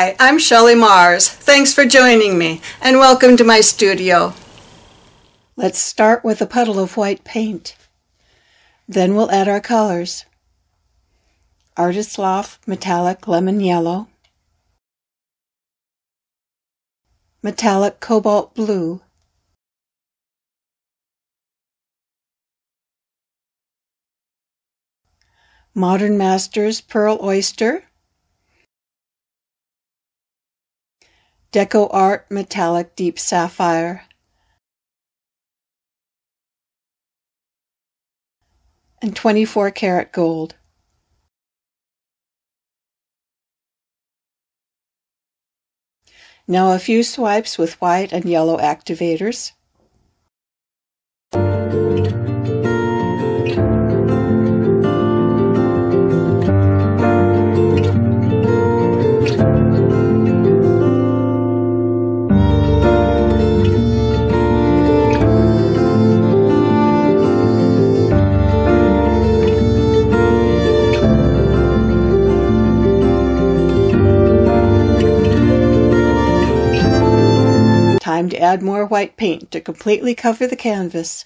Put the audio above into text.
Hi, I'm Shelley Marrs. Thanks for joining me and welcome to my studio. Let's start with a puddle of white paint. Then we'll add our colors. Artist Loft Metallic Lemon Yellow, Metallic Cobalt Blue, Modern Masters Pearl Oyster, Deco Art Metallic Deep Sapphire, and 24 karat gold. Now a few swipes with white and yellow activators. Time to add more white paint to completely cover the canvas.